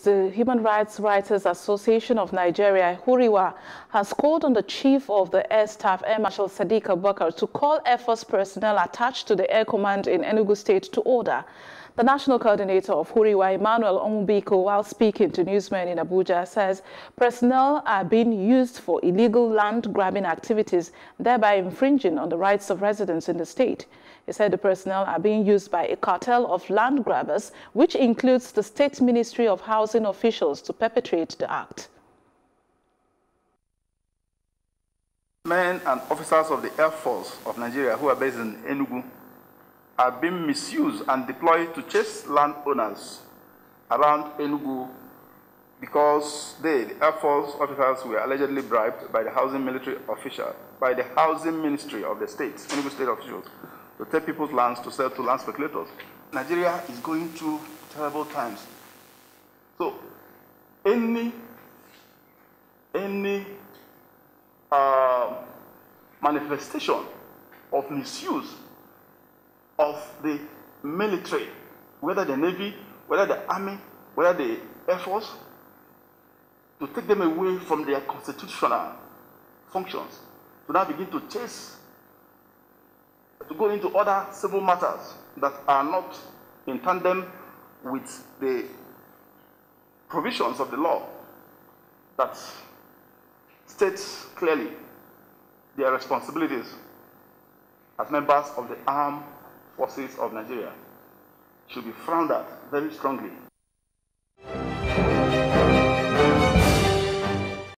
the Human Rights Writers Association of Nigeria, HURIWA, has called on the Chief of the Air Staff, Air Marshal Sadique Abubakar, to call Air Force personnel attached to the Air Command in Enugu State to order. The National Coordinator of HURIWA, Emmanuel Onwubiko, while speaking to newsmen in Abuja, says personnel are being used for illegal land-grabbing activities, thereby infringing on the rights of residents in the state. He said the personnel are being used by a cartel of land grabbers, which includes the State Ministry of Housing officials, to perpetrate the act. Men and officers of the Air Force of Nigeria who are based in Enugu are being misused and deployed to chase landowners around Enugu because the Air Force officers were allegedly bribed by the housing ministry of the state, Enugu state officials, to take people's lands to sell to land speculators. Nigeria is going through terrible times. So any manifestation of misuse of the military, whether the Navy, whether the Army, whether the Air Force, to take them away from their constitutional functions, to now begin to chase, to go into other civil matters that are not in tandem with the provisions of the law that states clearly their responsibilities as members of the armed forces of Nigeria, should be frowned at very strongly.